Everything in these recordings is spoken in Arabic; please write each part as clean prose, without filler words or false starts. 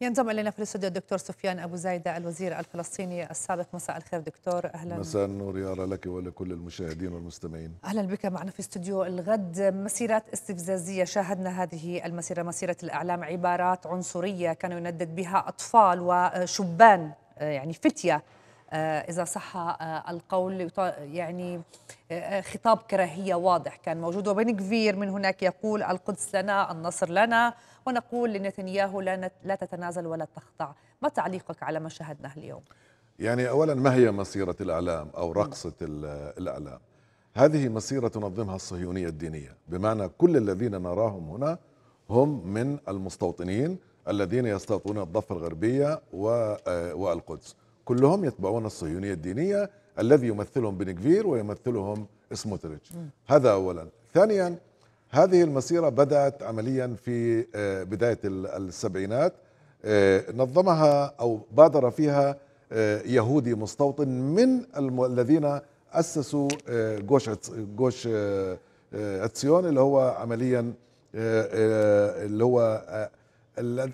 ينضم إلينا في الاستوديو الدكتور سفيان أبو زايدة الوزير الفلسطيني السابق. مساء الخير دكتور. أهلا. مساء النور يارا لك ولكل المشاهدين والمستمعين. أهلا بك معنا في استوديو الغد. مسيرات استفزازية شاهدنا هذه المسيرة، مسيرة الإعلام، عبارات عنصرية كانوا يندد بها أطفال وشبان، يعني فتية إذا صح القول، يعني خطاب كراهية واضح كان موجود. وبن غفير من هناك يقول القدس لنا، النصر لنا، ونقول لنتنياهو لا تتنازل ولا تخضع. ما تعليقك على ما شاهدناه اليوم؟ يعني أولا، ما هي مسيرة الإعلام أو رقصة الإعلام؟ هذه مسيرة تنظمها الصهيونية الدينية، بمعنى كل الذين نراهم هنا هم من المستوطنين الذين يستوطنون الضفة الغربية والقدس، كلهم يتبعون الصهيونية الدينية الذي يمثلهم بن غفير ويمثلهم سموتريتش. هذا أولا. ثانيا، هذه المسيرة بدأت عمليا في بداية السبعينات، نظمها أو بادر فيها يهودي مستوطن من الذين أسسوا جوش اتسيون، اللي هو عمليا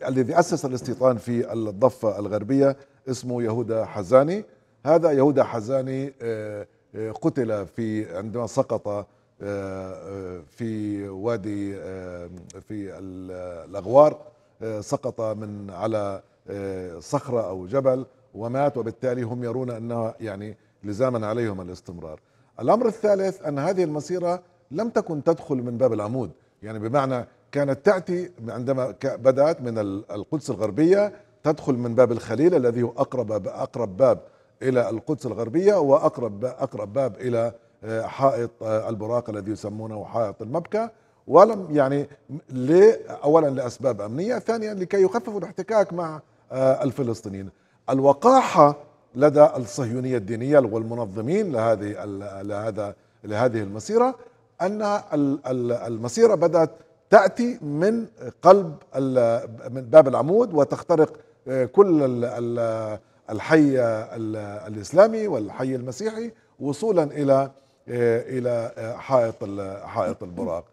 الذي أسس الاستيطان في الضفة الغربية، اسمه يهودا حزاني. هذا يهودا حزاني قتل عندما سقط في وادي في الأغوار، سقط من على صخرة أو جبل ومات، وبالتالي هم يرون أنها يعني لزاما عليهم الاستمرار. الأمر الثالث أن هذه المسيرة لم تكن تدخل من باب العمود، يعني بمعنى كانت تأتي عندما بدأت من القدس الغربية، تدخل من باب الخليل الذي هو أقرب باب إلى القدس الغربية، وأقرب باب إلى حائط البراق الذي يسمونه حائط المبكى. ولم يعني أولا لأسباب أمنية، ثانيا لكي يخففوا الاحتكاك مع الفلسطينيين. الوقاحة لدى الصهيونية الدينية والمنظمين لهذه المسيرة أن المسيرة بدأت تأتي من قلب باب العمود وتخترق كل الحي الإسلامي والحي المسيحي وصولا إلى حائط البراق.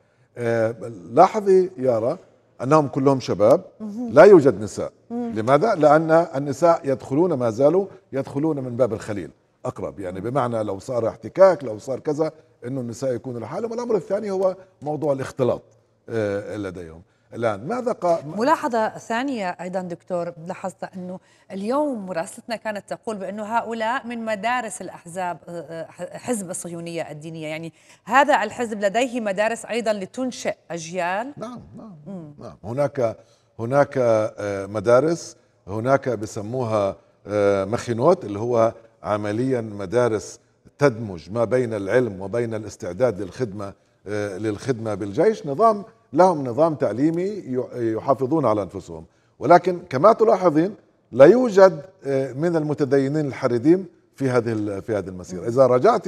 لاحظي يارا أنهم كلهم شباب، لا يوجد نساء. لماذا؟ لأن النساء يدخلون، ما زالوا يدخلون من باب الخليل أقرب، يعني بمعنى لو صار احتكاك، لو صار كذا، إنه النساء يكونوا لحالهم. والأمر الثاني هو موضوع الاختلاط لديهم. الآن ماذا قال؟ ملاحظة ثانية أيضا دكتور، لاحظت أنه اليوم مراسلتنا كانت تقول بأنه هؤلاء من مدارس الأحزاب، حزب الصهيونية الدينية، يعني هذا الحزب لديه مدارس أيضا لتنشئ أجيال. نعم نعم نعم، هناك مدارس، هناك بسموها مخينوت، اللي هو عمليا مدارس تدمج ما بين العلم وبين الاستعداد للخدمة بالجيش. لهم نظام تعليمي يحافظون على أنفسهم. ولكن كما تلاحظين لا يوجد من المتدينين الحريدين في هذه المسيرة. إذا رجعت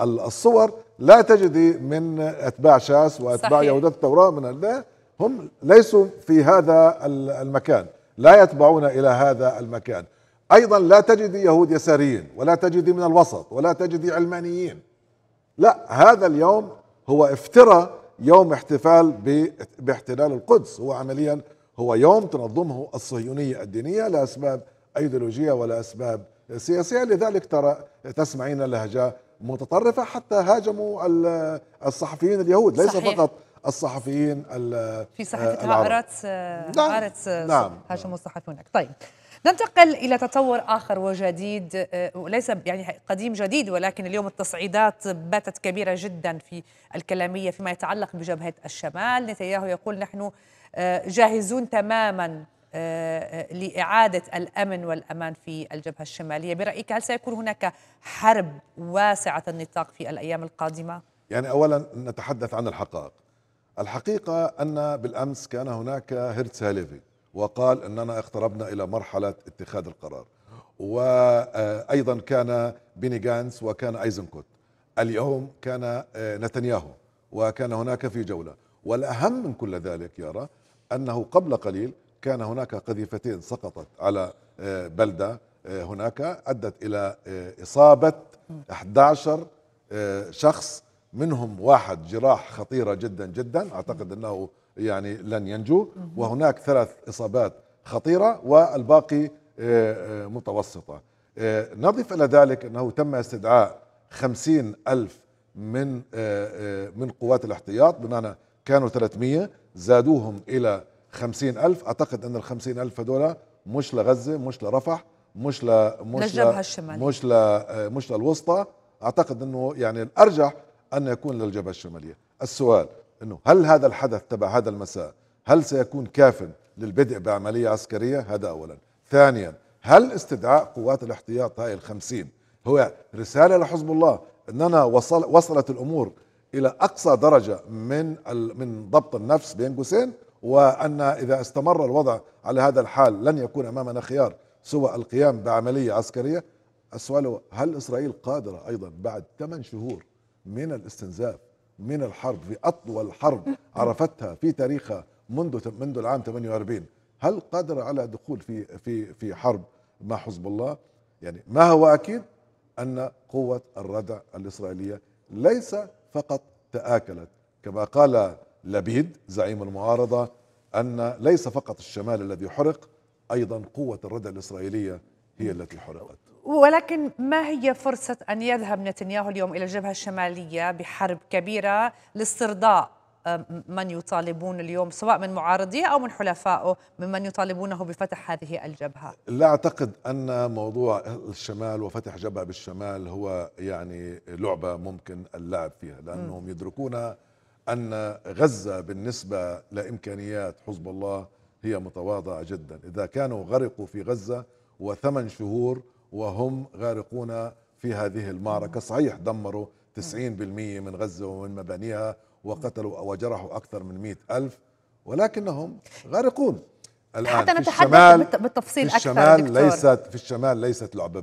الصور لا تجدي من أتباع شاس وأتباع يهود التوراه، من الله هم ليسوا في هذا المكان، لا يتبعون إلى هذا المكان. أيضا لا تجدي يهود يساريين، ولا تجدي من الوسط، ولا تجدي علمانيين. لا، هذا اليوم هو افتراء يوم احتفال باحتلال القدس، هو عمليا هو يوم تنظمه الصهيونية الدينية، لا أسباب أيديولوجية ولا أسباب سياسية. لذلك تسمعين لهجة متطرفة، حتى هاجموا الصحفيين اليهود، ليس فقط الصحفيين في صحيفتها هرتس. نعم، هاجموا الصحفيين. طيب، ننتقل إلى تطور آخر وجديد، وليس يعني قديم جديد، ولكن اليوم التصعيدات باتت كبيرة جدا في الكلامية فيما يتعلق بجبهة الشمال. نتنياهو يقول نحن جاهزون تماما لإعادة الأمن والأمان في الجبهة الشمالية. برأيك هل سيكون هناك حرب واسعة النطاق في الأيام القادمة؟ يعني أولا نتحدث عن الحقائق. الحقيقة أن بالأمس كان هناك هرتس هاليفي وقال أننا اقتربنا إلى مرحلة اتخاذ القرار، وأيضا كان بيني غانتس وكان أيزنكوت. اليوم كان نتنياهو، وكان هناك في جولة. والأهم من كل ذلك يرى أنه قبل قليل كان هناك قذيفتين سقطت على بلدة هناك، أدت إلى إصابة 11 شخص، منهم واحد جراح خطيرة جدا جدا، أعتقد أنه يعني لن ينجو، وهناك 3 إصابات خطيرة والباقي متوسطة. نضيف إلى ذلك أنه تم استدعاء 50,000 من قوات الاحتياط، بمعنى كانوا 300 زادوهم إلى 50,000. أعتقد أن ال50,000 هذول مش لغزة، مش لرفح، مش للوسطى، أعتقد أنه يعني الأرجح أن يكون للجبهة الشمالية. السؤال أنه هل هذا الحدث تبع هذا المساء هل سيكون كافٍ للبدء بعملية عسكرية؟ هذا أولا. ثانيا، هل استدعاء قوات الاحتياط هاي ال50 هو رسالة لحزب الله أننا وصلت الأمور إلى أقصى درجة من ضبط النفس بين قوسين، وأن إذا استمر الوضع على هذا الحال لن يكون أمامنا خيار سوى القيام بعملية عسكرية؟ السؤال هو هل إسرائيل قادرة أيضا بعد 8 شهور من الاستنزاف، من الحرب، في أطول حرب عرفتها في تاريخها منذ العام 48، هل قادرة على دخول في حرب مع حزب الله؟ يعني ما هو أكيد أن قوة الردع الإسرائيلية ليس فقط تآكلت، كما قال لبيد زعيم المعارضة أن ليس فقط الشمال الذي حرق، أيضا قوة الردع الإسرائيلية هي التي حرقت. ولكن ما هي فرصة أن يذهب نتنياهو اليوم إلى الجبهة الشمالية بحرب كبيرة لاسترضاء من يطالبون اليوم سواء من معارضيه أو من حلفائه ممن يطالبونه بفتح هذه الجبهة؟ لا أعتقد أن موضوع الشمال وفتح جبهة بالشمال هو يعني لعبة ممكن اللعب فيها، لأنهم يدركون أن غزة بالنسبة لإمكانيات حزب الله هي متواضعة جدا. إذا كانوا غرقوا في غزة و8 شهور وهم غارقون في هذه المعركة، صحيح دمروا 90% من غزة ومن مبانيها وقتلوا وجرحوا أكثر من 100,000، ولكنهم غارقون الآن. حتى نتحدث بالتفصيل أكثر دكتور. في الشمال ليست لعبة،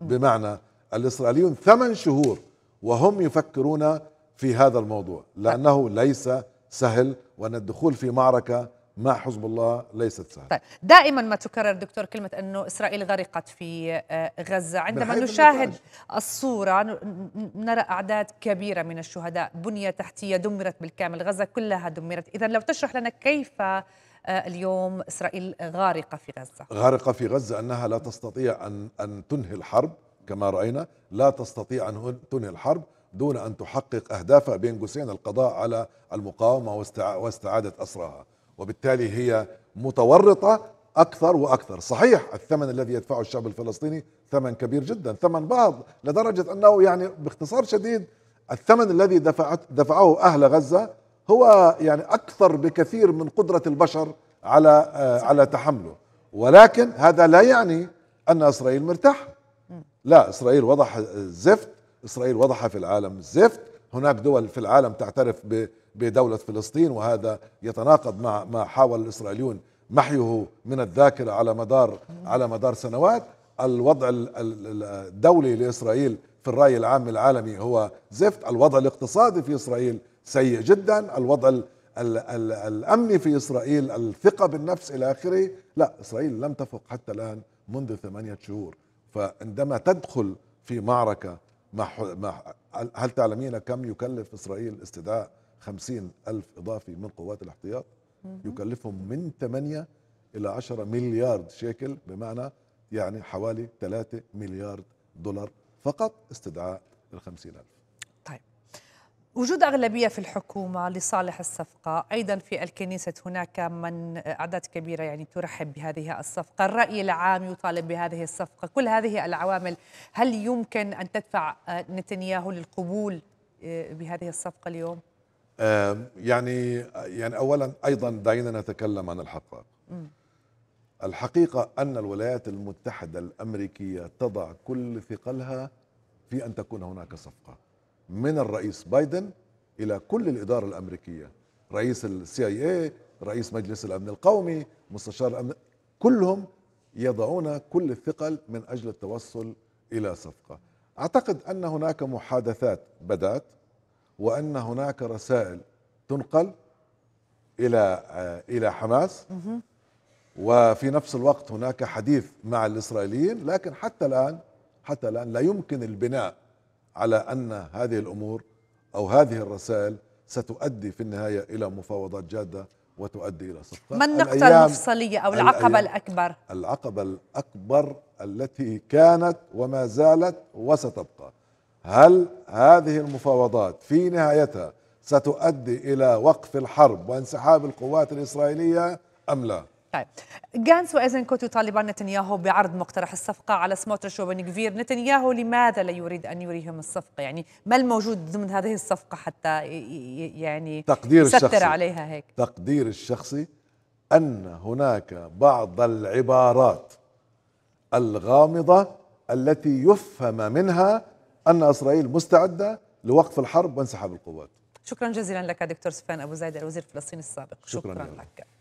بمعنى الإسرائيليون 8 شهور وهم يفكرون في هذا الموضوع، لأنه ليس سهل، وأن الدخول في معركة مع حزب الله ليست سهلة. طيب، دائما ما تكرر دكتور كلمة أنه إسرائيل غرقت في غزة، عندما نشاهد الصورة نرى أعداد كبيرة من الشهداء، بنية تحتية دمرت بالكامل، غزة كلها دمرت. إذا لو تشرح لنا كيف اليوم إسرائيل غارقة في غزة؟ غارقة في غزة أنها لا تستطيع أن تنهي الحرب، كما رأينا لا تستطيع أن تنهي الحرب دون أن تحقق أهدافها بين قوسين القضاء على المقاومة واستعادة أسراها، وبالتالي هي متورطة أكثر وأكثر. صحيح الثمن الذي يدفعه الشعب الفلسطيني ثمن كبير جدا، ثمن باهظ لدرجة أنه يعني باختصار شديد الثمن الذي دفعه أهل غزة هو يعني أكثر بكثير من قدرة البشر على تحمله، ولكن هذا لا يعني أن إسرائيل مرتاح. لا، إسرائيل وضح زفت، إسرائيل وضح في العالم زفت. هناك دول في العالم تعترف بدولة فلسطين، وهذا يتناقض مع ما حاول الإسرائيليون محيه من الذاكرة على مدار سنوات. الوضع الدولي لإسرائيل في الرأي العام العالمي هو زفت، الوضع الاقتصادي في إسرائيل سيء جدا، الوضع الأمني في إسرائيل، الثقة بالنفس إلى آخره. لا، إسرائيل لم تفق حتى الآن منذ 8 شهور. فعندما تدخل في معركة هل تعلمين كم يكلف إسرائيل استدعاء 50,000 إضافي من قوات الاحتياط؟ يكلفهم من 8 إلى 10 مليار شيكل، بمعنى يعني حوالي 3 مليار دولار فقط استدعاء ال50,000. طيب، وجود أغلبية في الحكومة لصالح الصفقة، أيضا في الكنيسة هناك من أعداد كبيرة يعني ترحب بهذه الصفقة، الرأي العام يطالب بهذه الصفقة، كل هذه العوامل هل يمكن أن تدفع نتنياهو للقبول بهذه الصفقة اليوم؟ يعني أولا أيضا دعينا نتكلم عن الحقائق. الحقيقة أن الولايات المتحدة الأمريكية تضع كل ثقلها في أن تكون هناك صفقة، من الرئيس بايدن إلى كل الإدارة الأمريكية، رئيس CIA، رئيس مجلس الأمن القومي، مستشار الأمن، كلهم يضعون كل الثقل من أجل التوصل إلى صفقة. أعتقد أن هناك محادثات بدأت، وأن هناك رسائل تنقل إلى حماس، وفي نفس الوقت هناك حديث مع الإسرائيليين، لكن حتى الآن لا يمكن البناء على أن هذه الأمور أو هذه الرسائل ستؤدي في النهاية إلى مفاوضات جادة وتؤدي إلى صفقة. ما النقطة المفصلية أو العقبة الأكبر؟ العقبة الأكبر التي كانت وما زالت وستبقى، هل هذه المفاوضات في نهايتها ستؤدي إلى وقف الحرب وانسحاب القوات الإسرائيلية أم لا؟ طيب، غانتس وأيزنكوت يطالبان نتنياهو بعرض مقترح الصفقة على سموتريتش وبن غفير، نتنياهو لماذا لا يريد أن يريهم الصفقة؟ يعني ما الموجود ضمن هذه الصفقة حتى يعني تقدير الشخصي عليها هيك؟ تقدير الشخصي أن هناك بعض العبارات الغامضة التي يفهم منها أن إسرائيل مستعدة لوقف الحرب وانسحاب القوات. شكرا جزيلا لك دكتور سفيان أبو زايدة الوزير الفلسطيني السابق. شكرا لك.